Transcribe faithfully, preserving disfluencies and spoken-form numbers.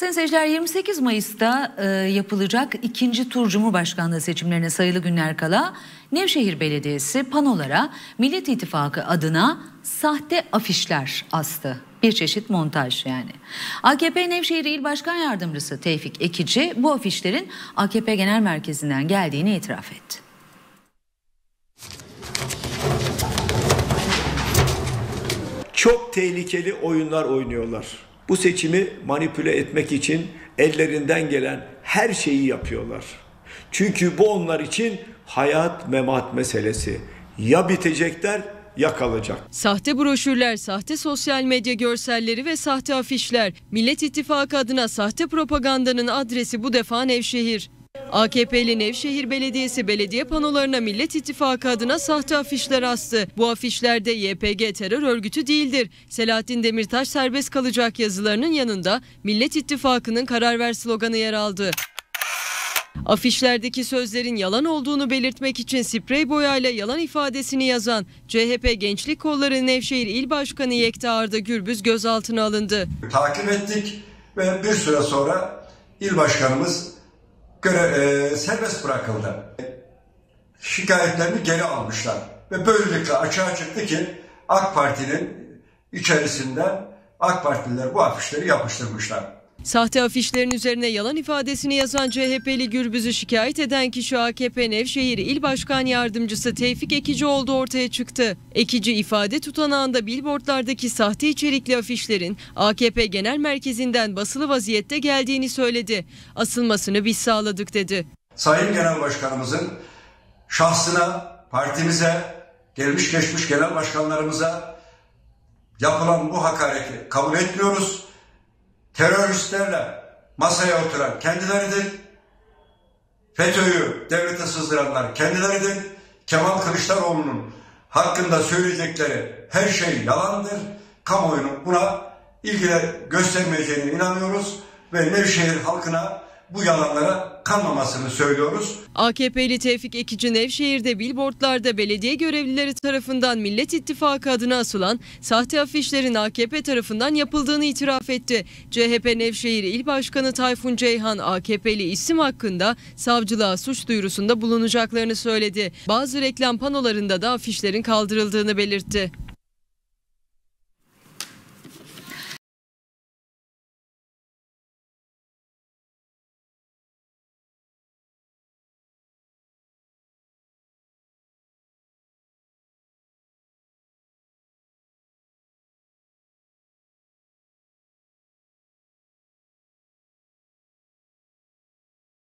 Sayın seyirciler, yirmi sekiz Mayıs'ta e, yapılacak ikinci tur Cumhurbaşkanlığı seçimlerine sayılı günler kala Nevşehir Belediyesi panolara Millet İttifakı adına sahte afişler astı. Bir çeşit montaj yani. A K P Nevşehir İl Başkan Yardımcısı Tevfik Ekici bu afişlerin A K P Genel Merkezi'nden geldiğini itiraf etti. Çok tehlikeli oyunlar oynuyorlar. Bu seçimi manipüle etmek için ellerinden gelen her şeyi yapıyorlar. Çünkü bu onlar için hayat memat meselesi. Ya bitecekler ya kalacak. Sahte broşürler, sahte sosyal medya görselleri ve sahte afişler. Millet İttifakı adına sahte propagandanın adresi bu defa Nevşehir. A K P'li Nevşehir Belediyesi belediye panolarına Millet İttifakı adına sahte afişler astı. Bu afişlerde Y P G terör örgütü değildir, Selahattin Demirtaş serbest kalacak yazılarının yanında Millet İttifakı'nın karar ver sloganı yer aldı. Afişlerdeki sözlerin yalan olduğunu belirtmek için sprey boyayla yalan ifadesini yazan C H P Gençlik Kolları Nevşehir İl Başkanı Yekta Arda Gürbüz gözaltına alındı. Takip ettik ve bir süre sonra il başkanımız Göre, e, serbest bırakıldı. Şikayetlerini geri almışlar. Ve böylelikle açığa çıktı ki AK Parti'nin içerisinde AK Partililer bu afişleri yapıştırmışlar. Sahte afişlerin üzerine yalan ifadesini yazan C H P'li Gürbüz'ü şikayet eden kişi A K P Nevşehir İl Başkan Yardımcısı Tevfik Ekici olduğu ortaya çıktı. Ekici ifade tutanağında billboardlardaki sahte içerikli afişlerin A K P Genel Merkezi'nden basılı vaziyette geldiğini söyledi. Asılmasını biz sağladık dedi. Sayın Genel Başkanımızın şahsına, partimize, gelmiş geçmiş genel başkanlarımıza yapılan bu hakareti kabul etmiyoruz. Teröristlerle masaya oturan kendileridir. FETÖ'yü devlete sızdıranlar kendileridir. Kemal Kılıçdaroğlu'nun hakkında söyleyecekleri her şey yalandır. Kamuoyunun buna ilgi göstermeyeceğine inanıyoruz ve Nevşehir halkına bu yalanlara kanmamasını söylüyoruz. A K P'li Tevfik Ekici Nevşehir'de billboardlarda belediye görevlileri tarafından Millet İttifakı adına asılan sahte afişlerin A K P tarafından yapıldığını itiraf etti. C H P Nevşehir İl Başkanı Tayfun Ceyhan A K P'li isim hakkında savcılığa suç duyurusunda bulunacaklarını söyledi. Bazı reklam panolarında da afişlerin kaldırıldığını belirtti.